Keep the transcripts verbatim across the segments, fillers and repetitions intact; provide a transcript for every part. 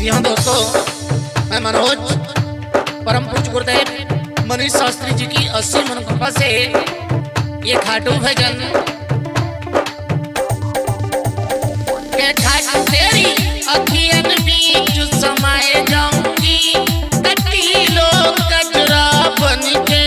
जी हाँ दोस्तों, मैं मनोज परम पूज्य गुरुदेव मनीष शास्त्री जी की अस्सी मनोकामना से ये खाटू भजन के खाटू तेरी अखियन बीच समाये जाऊंगी, कटी लोग कचरा बन के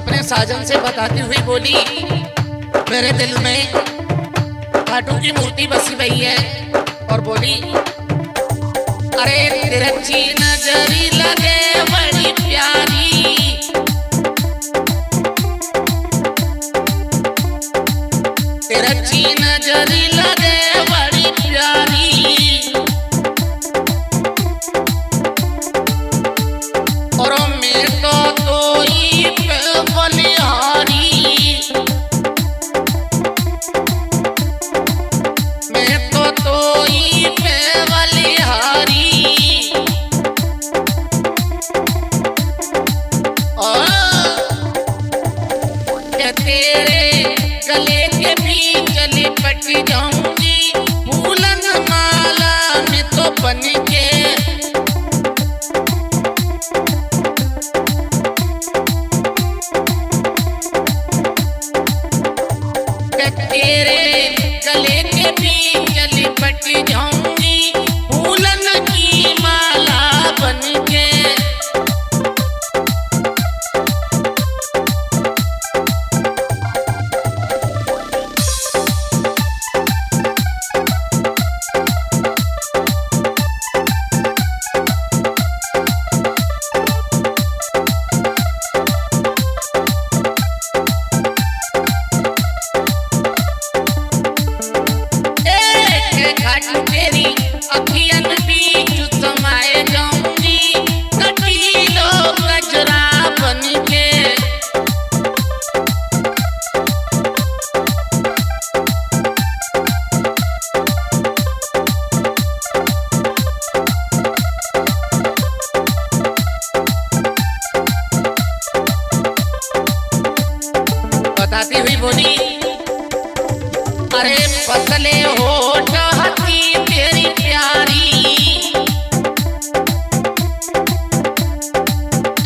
अपने साजन से बताती हुई बोली, मेरे दिल में खाटू की मूर्ति बसी हुई है। और बोली, अरे तिरछी नजरी लगे बड़ी प्यारी, तिरछी नजरी लगे बड़ी प्यारी, और मेरे को तो बोली, अरे पतले होठ हंसी तेरी प्यारी,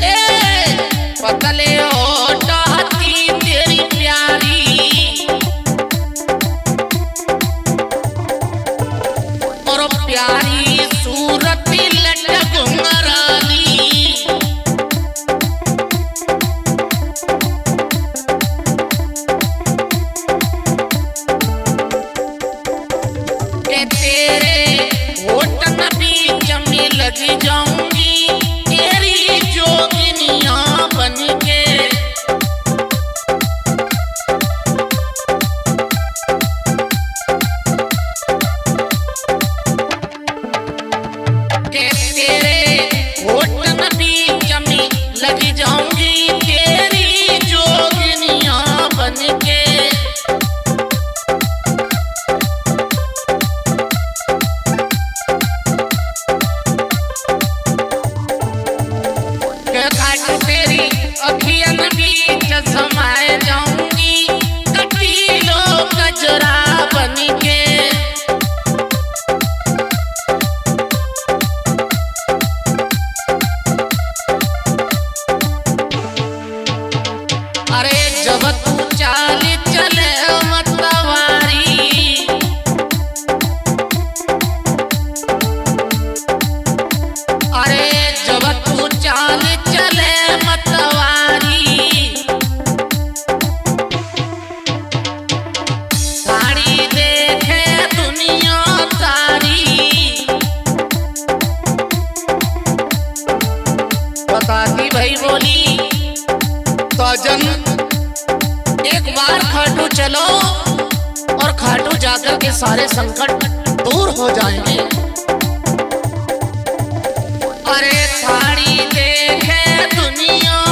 ए पतले होठ हंसी तेरी प्यारी, और प्यारी सूरत लटक मरानी, एक बार खाटू चलो और खाटू जाकर के सारे संकट दूर हो जाएंगे। अरे साड़ी देखे दुनिया